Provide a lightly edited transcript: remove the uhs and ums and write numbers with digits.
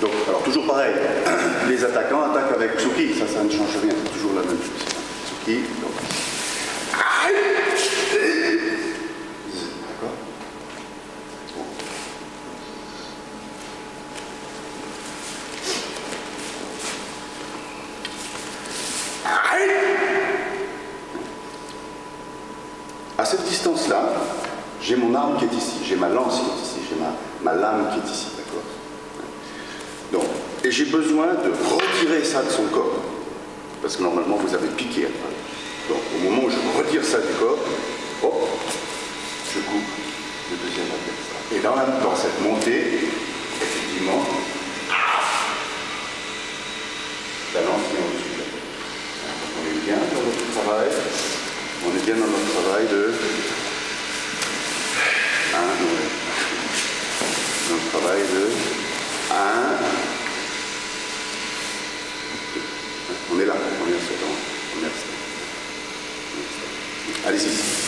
Donc, alors toujours pareil, les attaquants attaquent avec Tsuki, ça ne change rien, c'est toujours la même chose. Tsuki, donc. D'accord. Bon. À cette distance-là, j'ai mon arme qui est ici, j'ai ma lance qui est ici, j'ai ma lame qui est ici, d'accord. Donc, et j'ai besoin de retirer ça de son corps, parce que normalement vous avez piqué. Hein. Donc au moment où je retire ça du corps, hop, je coupe le deuxième appel. Et dans cette montée, effectivement, la lance est en dessous de la tête. On est bien dans notre travail, on est bien dans notre travail de... notre travail de... On est là, on est à ce temps. Allez-y.